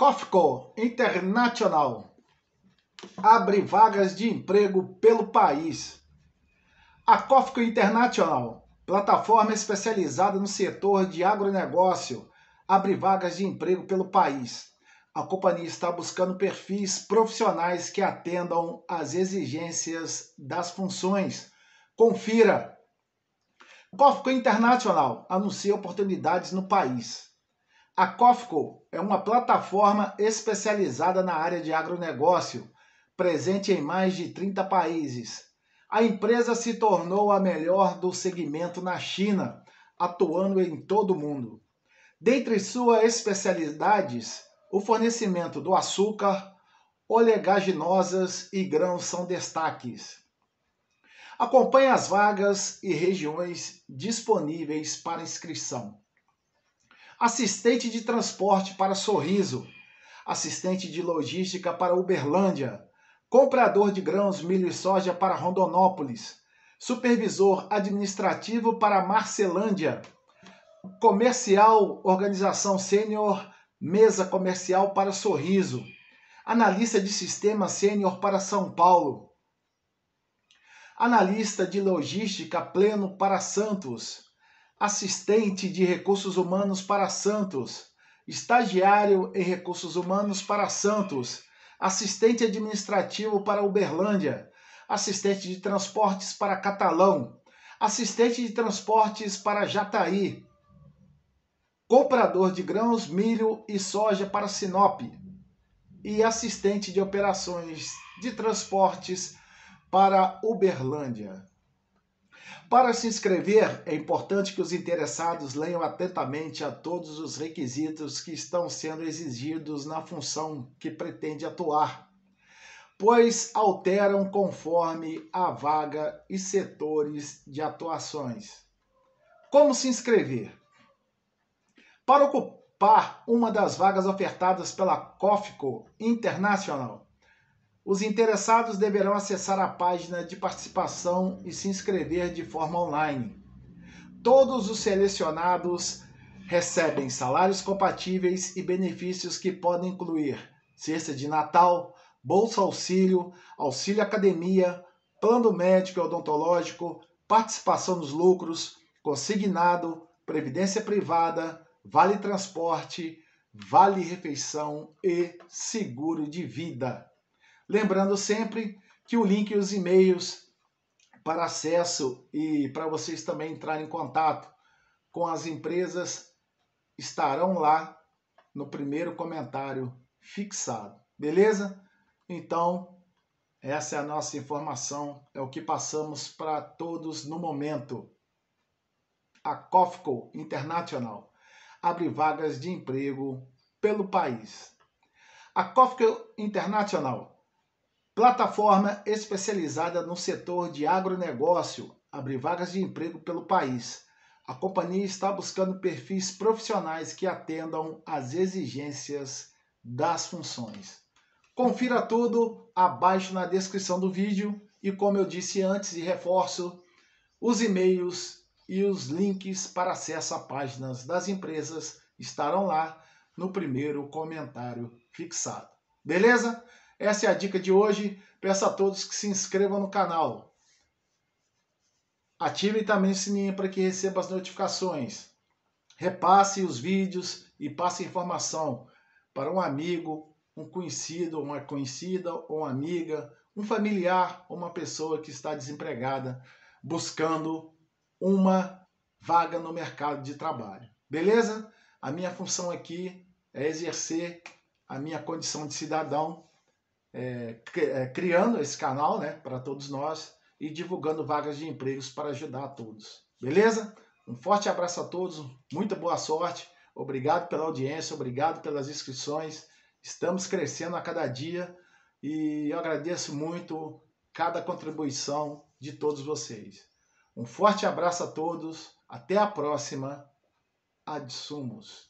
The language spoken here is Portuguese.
COFCO International abre vagas de emprego pelo país. A COFCO International, plataforma especializada no setor de agronegócio, abre vagas de emprego pelo país. A companhia está buscando perfis profissionais que atendam às exigências das funções. Confira. COFCO International anuncia oportunidades no país. A COFCO é uma plataforma especializada na área de agronegócio, presente em mais de 30 países. A empresa se tornou a melhor do segmento na China, atuando em todo o mundo. Dentre suas especialidades, o fornecimento do açúcar, oleaginosas e grãos são destaques. Acompanhe as vagas e regiões disponíveis para inscrição. Assistente de transporte para Sorriso. Assistente de logística para Uberlândia. Comprador de grãos, milho e soja para Rondonópolis. Supervisor administrativo para Marcelândia. Comercial, organização sênior, mesa comercial para Sorriso. Analista de sistema sênior para São Paulo. Analista de logística pleno para Santos, assistente de recursos humanos para Santos, estagiário em recursos humanos para Santos, assistente administrativo para Uberlândia, assistente de transportes para Catalão, assistente de transportes para Jataí, comprador de grãos, milho e soja para Sinop e assistente de operações de transportes para Uberlândia. Para se inscrever, é importante que os interessados leiam atentamente a todos os requisitos que estão sendo exigidos na função que pretende atuar, pois alteram conforme a vaga e setores de atuações. Como se inscrever? Para ocupar uma das vagas ofertadas pela COFCO International, os interessados deverão acessar a página de participação e se inscrever de forma online. Todos os selecionados recebem salários compatíveis e benefícios que podem incluir cesta de Natal, bolsa auxílio, auxílio academia, plano médico e odontológico, participação nos lucros, consignado, previdência privada, vale transporte, vale refeição e seguro de vida. Lembrando sempre que o link e os e-mails para acesso e para vocês também entrarem em contato com as empresas estarão lá no primeiro comentário fixado, beleza? Então, essa é a nossa informação, é o que passamos para todos no momento. A COFCO International abre vagas de emprego pelo país. A COFCO International, plataforma especializada no setor de agronegócio, abre vagas de emprego pelo país. A companhia está buscando perfis profissionais que atendam às exigências das funções. Confira tudo abaixo na descrição do vídeo e, como eu disse antes e reforço, os e-mails e os links para acesso a páginas das empresas estarão lá no primeiro comentário fixado. Beleza? Essa é a dica de hoje. Peço a todos que se inscrevam no canal. Ativem também o sininho para que recebam as notificações. Repasse os vídeos e passe informação para um amigo, um conhecido, uma conhecida, ou uma amiga, um familiar ou uma pessoa que está desempregada buscando uma vaga no mercado de trabalho. Beleza? A minha função aqui é exercer a minha condição de cidadão, criando esse canal, né, para todos nós e divulgando vagas de empregos para ajudar a todos. Beleza? Um forte abraço a todos, muita boa sorte, obrigado pela audiência, obrigado pelas inscrições, estamos crescendo a cada dia e eu agradeço muito cada contribuição de todos vocês. Um forte abraço a todos, até a próxima, ad sumos.